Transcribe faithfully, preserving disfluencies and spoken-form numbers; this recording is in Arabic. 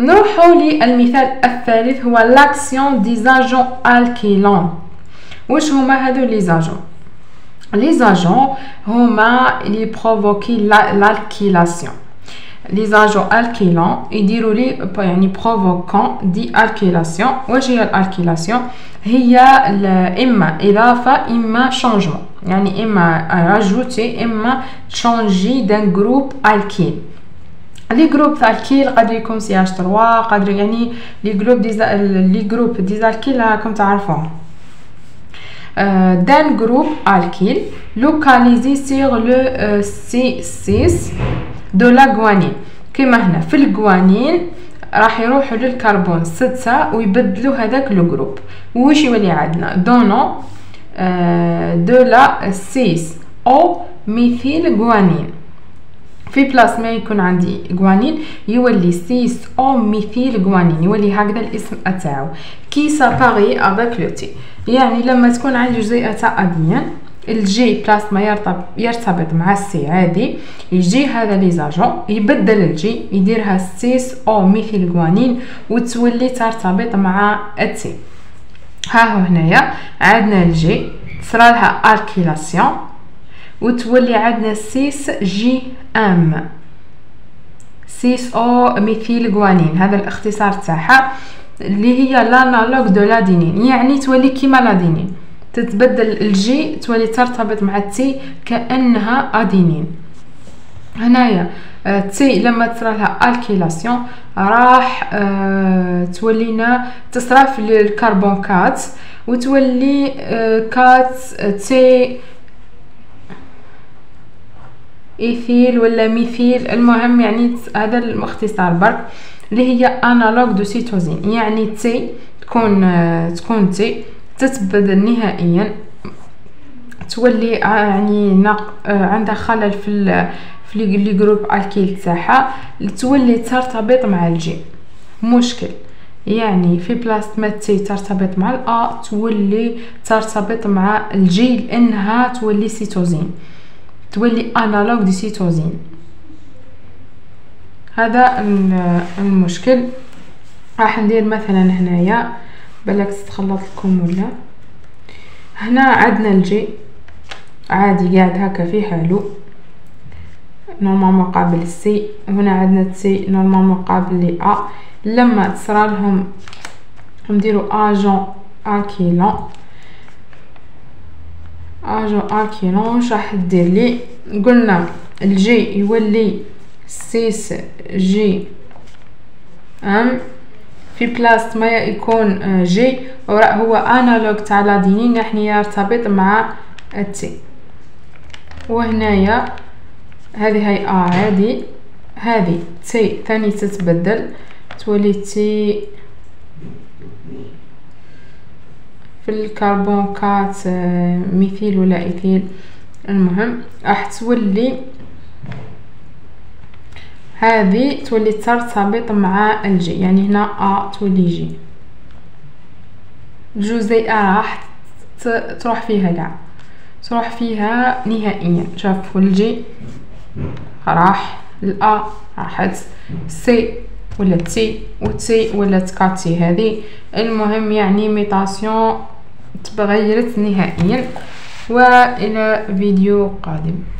نروحو للمثال الثالث هو لاكسيون دي زاجون الكيلون. واش هما هادو لي زاجون؟ لي زاجون هما لي بروفوكي لالكيلاسيون. لي زاجون الكيلون يديروا لي يعني بروفوكون دي الكيلاسيون. واش هي الالكيلاسيون؟ هي اما اضافه اما شانجمون، يعني اما راجوتي اما تشانجي دان جروب الكيل. لي جروب تاع الكيل قادر يكون سي اش ثلاثة، قادر يعني لي جروب دي لي جروب دي الكيل راكم تعرفوهم. دان جروب الكيل لوكاليزي سيغ لو سي ستة دو لا غوانين، كيما هنا في الغوانين راح يروحوا للكربون ستة ويبدلوا هذاك لو جروب. واش يولي عندنا؟ دونو دو لا ستة او ميثيل غوانين. في بلاص ما يكون عندي غوانين يولي ستة او ميثيل غوانين، يولي هكذا الاسم تاعو كي ساباري افيك لو تي. يعني لما تكون عندي جزيئه تاع اديان الجي بلاس ما يرتبط يرتبط مع السي عادي، يجي هذا لي زاجون يبدل الجي يديرها ستة او ميثيل غوانين وتولي ترتبط مع التي. ها هو هنايا عندنا الجي صرالها الكيلاسيون وتولي عندنا ستة جي ام ستة او ميثيل غوانين، هذا الاختصار تاعها اللي هي لانالوغ دو لادينين، يعني تولي كيما لادينين، تتبدل الجي تولي ترتبط مع التي كانها ادينين. هنايا تي لما تصرالها الكيلاسيون راح اه تولينا تصرف للكربون كات وتولي اه كات تي ايثيل ولا ميثيل، المهم يعني هذا الاختصار برك اللي هي انالوج دو سيتوزين، يعني تي تكون اه تكون تي تتبدل نهائيا، تولي يعني عندها خلل في في لي جروب الكيل تاعها تولي ترتبط مع الجي. مشكل يعني في بلاصه ما تي ترتبط مع الا تولي ترتبط مع الجي لانها تولي سيتوزين، تولي انالوج دي سيتوزين. هذا المشكل. راح ندير مثلا هنايا بالك تتخلط لكم ولا هنا عندنا الجي عادي قاعد هكا في حالو نورمالمون قابل سي، وهنا عندنا سي نورمالمون قابل لي ا. لما تصرالهم نديروا اجون الكيلون اجون الكيلون راح دير لي قلنا الجي يولي ستة جي ام في بلاص ما يكون جي وراء هو انالوج تاع لادينين نحن يرتبط مع التي. وهنايا هذه هي ا عادي، هذه تي ثاني تتبدل تولي تي في الكربون كات ميثيل ولا ايثيل، المهم راح تولي هذه تولي ترتبط مع الجي، يعني هنا ا تولي جي. الجزيئه راح تروح فيها كاع تروح فيها نهائيا. شوفوا الجي راح الا راحت سي ولا تي وتي ولا تكاتي هذه، المهم يعني ميتاسيون تبغيرت نهائيا. والى فيديو قادم.